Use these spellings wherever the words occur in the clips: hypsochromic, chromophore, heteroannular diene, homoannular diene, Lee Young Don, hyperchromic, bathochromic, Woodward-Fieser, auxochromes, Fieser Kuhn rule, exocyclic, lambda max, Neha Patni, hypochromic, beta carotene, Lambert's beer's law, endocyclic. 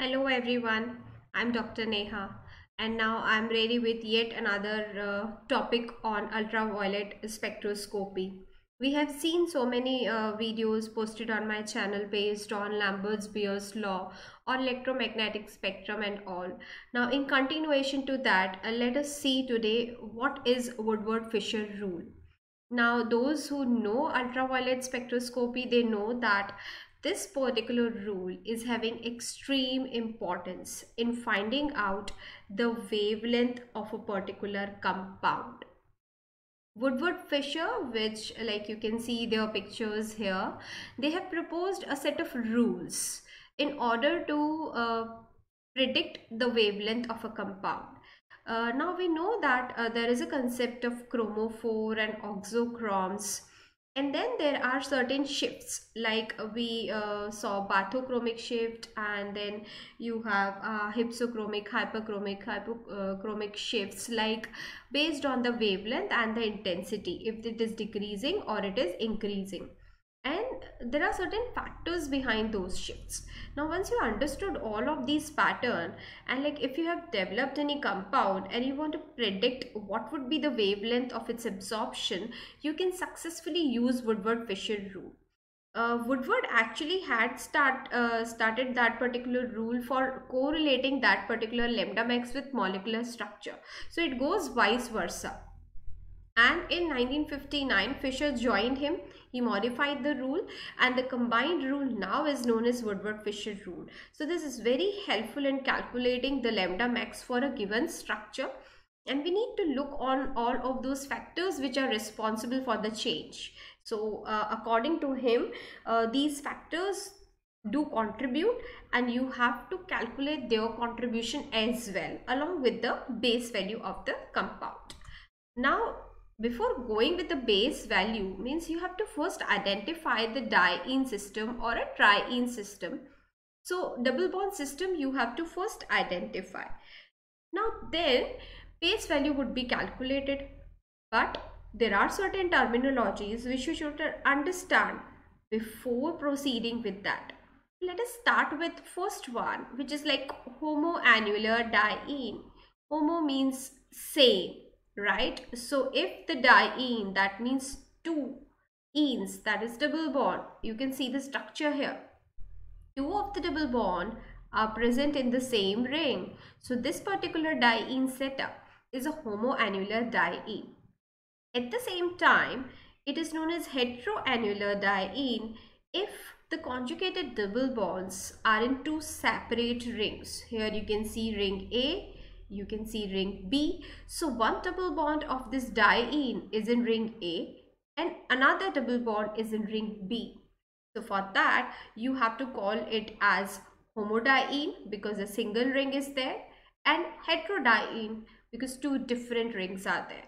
Hello everyone, I'm Dr. Neha and now I'm ready with yet another topic on ultraviolet spectroscopy. We have seen so many videos posted on my channel based on Lambert's beer's law on electromagnetic spectrum and all. Now in continuation to that, let us see today what is Woodward-Fieser rule. Now those who know ultraviolet spectroscopy, they know that this particular rule is having extreme importance in finding out the wavelength of a particular compound. Woodward-Fieser, which like you can see their pictures here, they have proposed a set of rules in order to predict the wavelength of a compound. Now we know that there is a concept of chromophore and auxochromes. And then there are certain shifts, like we saw bathochromic shift, and then you have hypsochromic, hyperchromic, hypochromic shifts, like based on the wavelength and the intensity, if it is decreasing or it is increasing. And there are certain factors behind those shifts. Now once you understood all of these patterns, and like if you have developed any compound and you want to predict what would be the wavelength of its absorption, you can successfully use Woodward-Fieser rule. Woodward actually had started that particular rule for correlating that particular lambda max with molecular structure. So it goes vice versa. And in 1959, Fieser joined him, he modified the rule, and the combined rule now is known as Woodward-Fieser rule. So this is very helpful in calculating the lambda max for a given structure, and we need to look on all of those factors which are responsible for the change. So according to him, these factors do contribute, and you have to calculate their contribution as well along with the base value of the compound. Now, before going with the base value, means you have to first identify the diene system or a triene system. So double bond system you have to first identify. Now then base value would be calculated, but there are certain terminologies which you should understand before proceeding with that. Let us start with first one, which is like homoannular diene. Homo means same. Right, so if the diene, that means two enes, that is double bond, you can see the structure here, two of the double bond are present in the same ring, so this particular diene setup is a homoannular diene. At the same time, it is known as heteroannular diene if the conjugated double bonds are in two separate rings. Here you can see ring A, you can see ring B. So one double bond of this diene is in ring A and another double bond is in ring B. So for that you have to call it as homodiene because a single ring is there, and heterodiene because two different rings are there.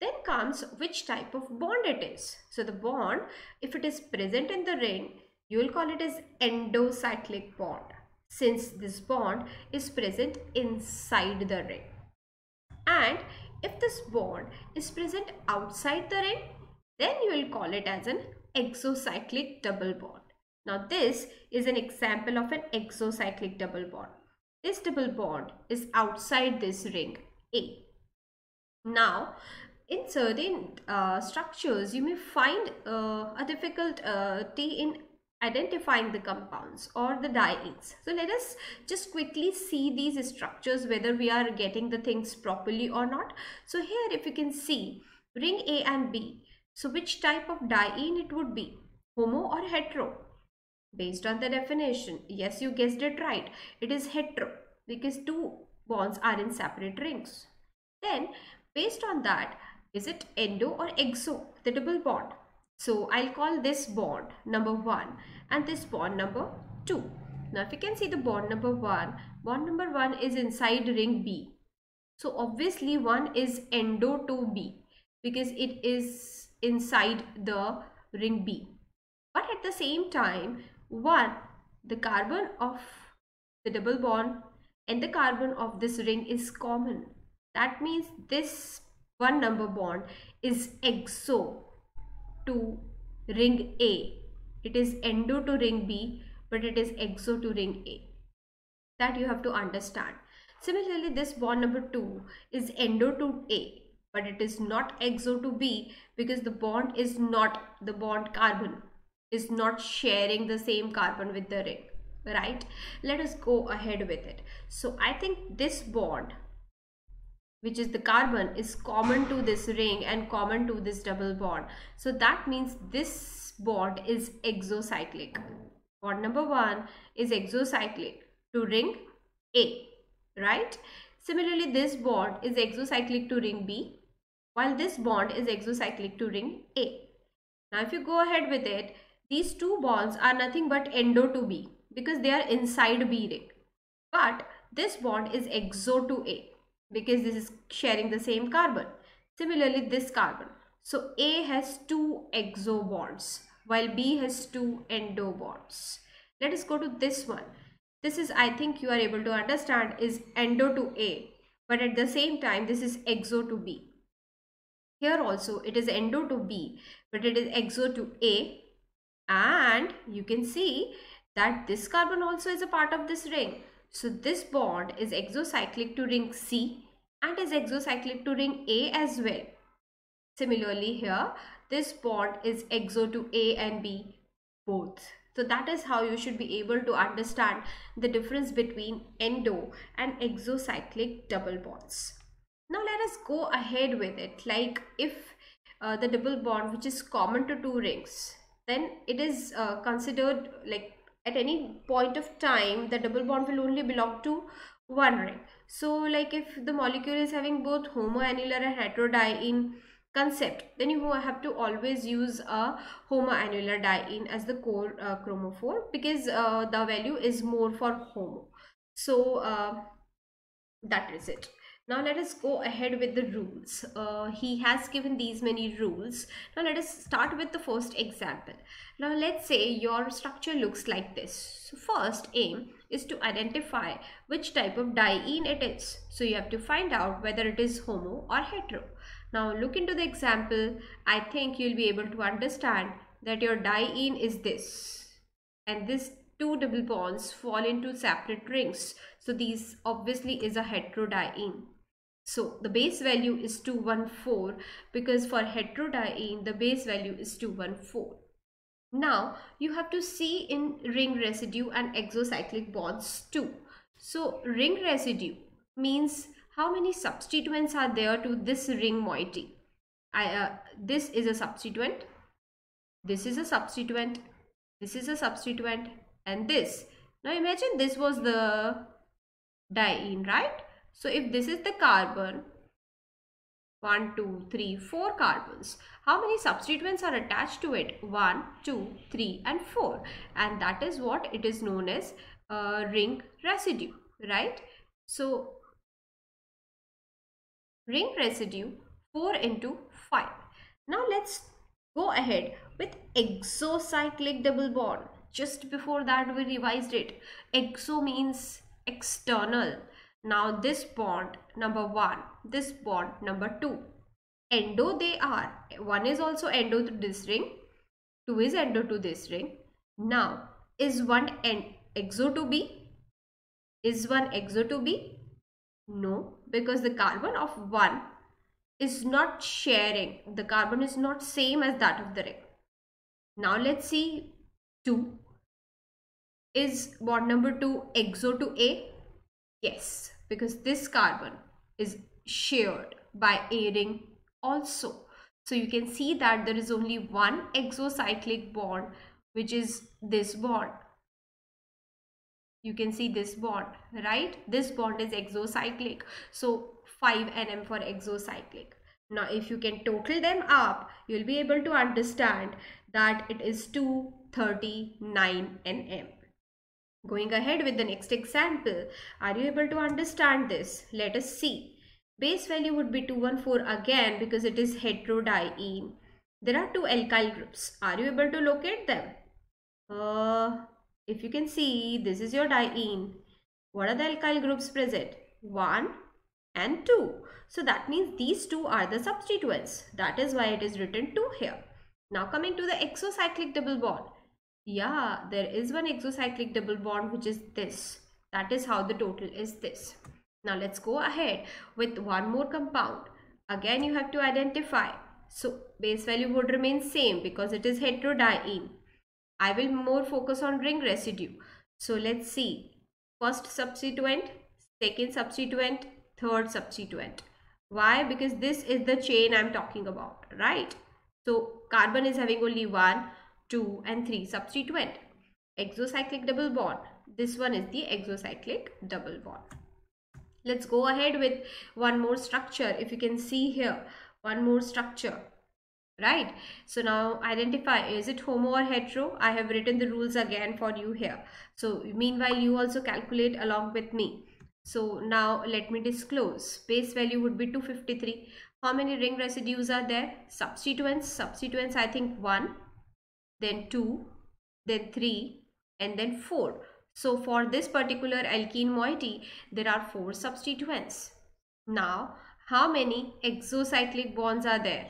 Then comes which type of bond it is. So the bond, if it is present in the ring, you will call it as endocyclic bond, since this bond is present inside the ring. And if this bond is present outside the ring, then you will call it as an exocyclic double bond. Now this is an example of an exocyclic double bond. This double bond is outside this ring A. Now in certain structures you may find a difficulty in identifying the compounds or the dienes. So let us just quickly see these structures, whether we are getting the things properly or not. So here if you can see ring A and B, so which type of diene it would be, homo or hetero? Based on the definition, yes, you guessed it right, it is hetero because two bonds are in separate rings. Then based on that, is it endo or exo, the double bond? So I'll call this bond number 1 and this bond number 2. Now if you can see the bond number 1 is inside ring B. So obviously one is endo to B because it is inside the ring B. But at the same time, the carbon of the double bond and the carbon of this ring is common. That means this one number bond is exo to ring A. It is endo to ring B, but it is exo to ring A. that you have to understand. Similarly, this bond number 2 is endo to A, but it is not exo to B because the bond is not, the bond carbon is not sharing the same carbon with the ring, right? Let us go ahead with it. So I think this bond, which is the carbon, is common to this ring and common to this double bond. So that means this bond is exocyclic. Bond number 1 is exocyclic to ring A, right? Similarly, this bond is exocyclic to ring B, while this bond is exocyclic to ring A. Now, if you go ahead with it, these two bonds are nothing but endo to B because they are inside B ring. But this bond is exo to A because this is sharing the same carbon. Similarly, this carbon. So, A has 2 exo bonds while B has 2 endo bonds. Let us go to this one. This is, I think you are able to understand, is endo to A, but at the same time this is exo to B. Here also it is endo to B, but it is exo to A, and you can see that this carbon also is a part of this ring. So this bond is exocyclic to ring C and is exocyclic to ring A as well. Similarly here, this bond is exo to A and B both. So that is how you should be able to understand the difference between endo and exocyclic double bonds. Now let us go ahead with it. Like if the double bond which is common to two rings, then it is considered like at any point of time the double bond will only belong to one ring. So like if the molecule is having both homoannular and heteroannular concept, then you have to always use a homoannular diene as the core chromophore because the value is more for homo. So that is it. Now let us go ahead with the rules. He has given these many rules. Now let us start with the first example. Now let's say your structure looks like this. So first aim is to identify which type of diene it is. So you have to find out whether it is homo or hetero. Now look into the example. I think you'll be able to understand that your diene is this, and this two double bonds fall into separate rings. So these obviously is a heterodiene. So the base value is 214 because for heterodiene the base value is 214. Now you have to see in ring residue and exocyclic bonds too. So ring residue means how many substituents are there to this ring moiety. This is a substituent, this is a substituent, this is a substituent, and this. Now imagine this was the diene, right? So if this is the carbon, 1, 2, 3, 4 carbons. How many substituents are attached to it? 1, 2, 3 and 4, and that is what it is known as ring residue, right? So ring residue 4 into 5. Now let's go ahead with exocyclic double bond. Just before that we revised it. Exo means external. Now this bond number 1, this bond number 2, endo they are. One is also endo to this ring, 2 is endo to this ring. Now is one exo to B? Is one exo to B? No, because the carbon of 1 is not sharing, the carbon is not same as that of the ring. Now let's see 2. Is bond number 2 exo to A? Yes, because this carbon is shared by A ring also. So you can see that there is only one exocyclic bond, which is this bond. You can see this bond, right? This bond is exocyclic. So 5 nm for exocyclic. Now if you can total them up, you'll be able to understand that it is 239 nm. Going ahead with the next example, are you able to understand this? Let us see. Base value would be 214 again because it is heterodiene. There are 2 alkyl groups. Are you able to locate them? If you can see, this is your diene. What are the alkyl groups present? 1 and 2. So that means these 2 are the substituents. That is why it is written 2 here. Now coming to the exocyclic double bond. Yeah, there is one exocyclic double bond which is this. That is how the total is this. Now let's go ahead with one more compound. Again, you have to identify. So base value would remain same because it is heterodiene. I will more focus on ring residue. So let's see. First substituent, second substituent, third substituent. Why? Because this is the chain I'm talking about, right? So carbon is having only 1, 2, and 3 substituent. Exocyclic double bond. This one is the exocyclic double bond. Let's go ahead with one more structure. If you can see here, one more structure, right? So now identify, is it homo or hetero? I have written the rules again for you here. So meanwhile, you also calculate along with me. So now let me disclose. Base value would be 253. How many ring residues are there? Substituents. Substituents, I think 1, then 2, then 3, and then 4. So for this particular alkene moiety, there are 4 substituents. Now, how many exocyclic bonds are there?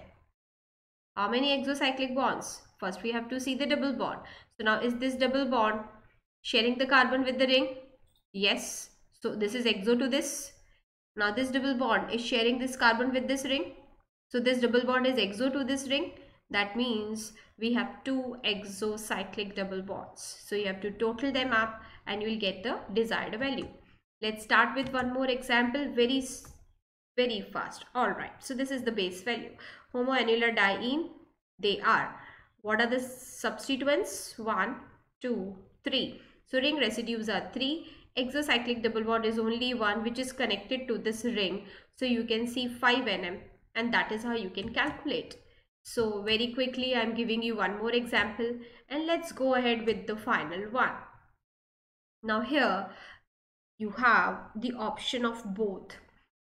How many exocyclic bonds? First, we have to see the double bond. So now, is this double bond sharing the carbon with the ring? Yes. So this is exo to this. Now this double bond is sharing this carbon with this ring. So this double bond is exo to this ring. That means we have 2 exocyclic double bonds. So you have to total them up and you will get the desired value. Let's start with one more example very, very fast. Alright, so this is the base value. Homoannular diene, they are. What are the substituents? 1, 2, 3. So ring residues are 3. Exocyclic double bond is only 1 which is connected to this ring. So you can see 5 Nm, and that is how you can calculate. So very quickly I am giving you one more example, and let's go ahead with the final one. Now here you have the option of both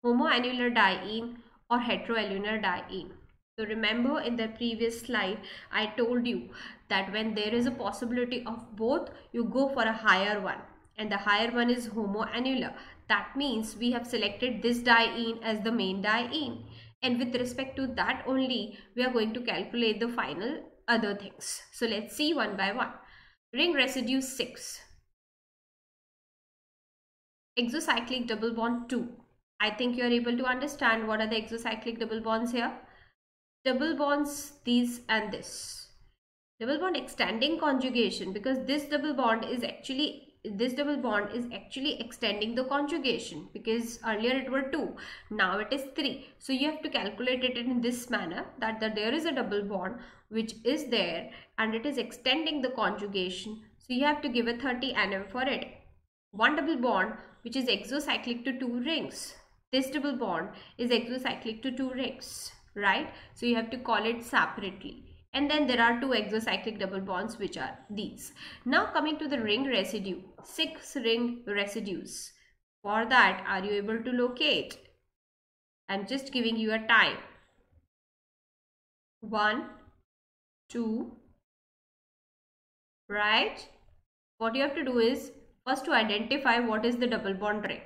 homoannular diene or heteroannular diene. So remember in the previous slide I told you that when there is a possibility of both, you go for a higher one. And the higher one is homoannular. That means we have selected this diene as the main diene, and with respect to that only we are going to calculate the final other things. So let's see one by one. Ring residue 6, exocyclic double bond 2. I think you are able to understand what are the exocyclic double bonds here. Double bonds these and this. Double bond extending conjugation, because this double bond is actually extending the conjugation, because earlier it were 2, now it is 3. So you have to calculate it in this manner that there is a double bond which is there and it is extending the conjugation. So you have to give a 30 Nm for it. One double bond which is exocyclic to 2 rings. This double bond is exocyclic to 2 rings, right? So you have to call it separately. And then there are 2 exocyclic double bonds which are these. Now coming to the ring residue, 6 ring residues. For that, are you able to locate? I'm just giving you a time. 1, 2, right? What you have to do is first to identify what is the double bond ring,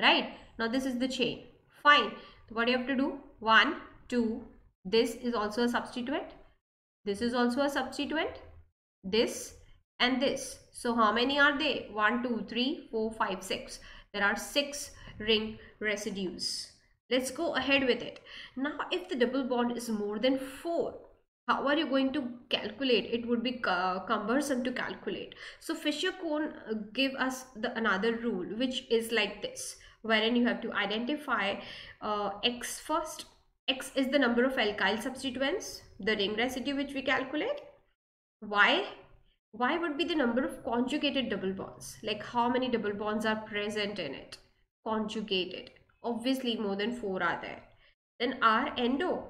right? Now this is the chain, fine. What you have to do? 1, 2, this is also a substituent. This is also a substituent, this and this. So how many are they? 1, 2, 3, 4, 5, 6. There are 6 ring residues. Let's go ahead with it. Now if the double bond is more than 4, how are you going to calculate? It would be cumbersome to calculate. So Fisher-Cohn gave us another rule which is like this, wherein you have to identify X first. X is the number of alkyl substituents, the ring residue which we calculate. Y would be the number of conjugated double bonds, like how many double bonds are present in it, conjugated. Obviously more than 4 are there. Then R endo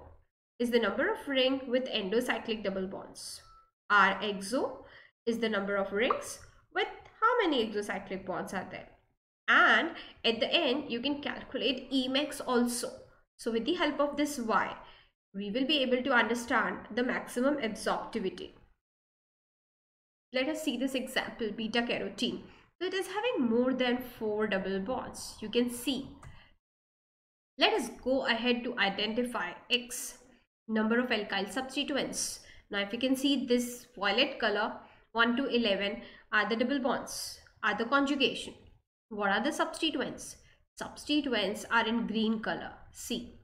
is the number of ring with endocyclic double bonds. R exo is the number of rings with how many exocyclic bonds are there. And at the end you can calculate E max also. So with the help of this Y, we will be able to understand the maximum absorptivity. Let us see this example, beta carotene. So it is having more than 4 double bonds. You can see. Let us go ahead to identify X, number of alkyl substituents. Now if you can see this violet color, 1 to 11 are the double bonds, are the conjugation. What are the substituents? Substituents are in green color. See,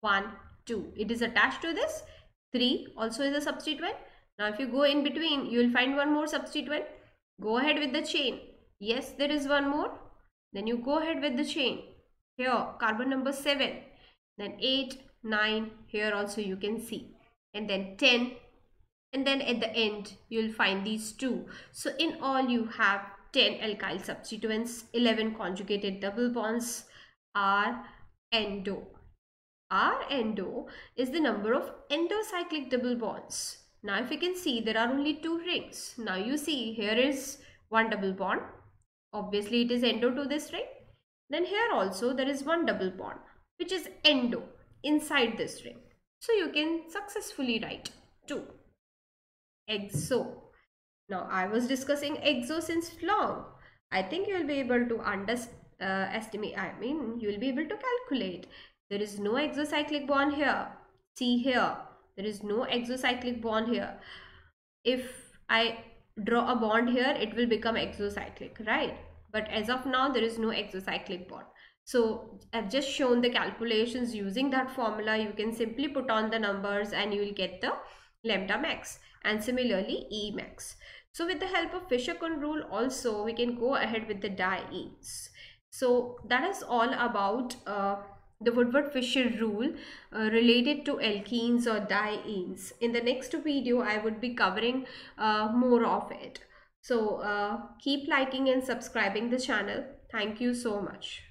1, 2, it is attached to this. 3 also is a substituent. Now if you go in between, you will find one more substituent. Go ahead with the chain. Yes, there is one more. Then you go ahead with the chain. Here carbon number 7, then 8, 9, here also you can see, and then 10, and then at the end you'll find these 2. So in all you have 10 alkyl substituents. 11 conjugated double bonds are endo. R endo is the number of endocyclic double bonds. Now if you can see, there are only 2 rings. Now you see, here is one double bond, obviously it is endo to this ring. Then here also there is one double bond which is endo inside this ring. So you can successfully write 2. Exo. Now I was discussing exo since long. I think you will be able to estimate. I mean, you will be able to calculate. There is no exocyclic bond here. See here, there is no exocyclic bond here. If I draw a bond here, it will become exocyclic, right? But as of now, there is no exocyclic bond. So I've just shown the calculations using that formula. You can simply put on the numbers and you will get the lambda max, and similarly E max. So with the help of Fisher-Kuhn rule also, we can go ahead with the dienes. So that is all about the Woodward-Fieser rule related to alkenes or dienes. In the next video, I would be covering more of it. So keep liking and subscribing the channel. Thank you so much.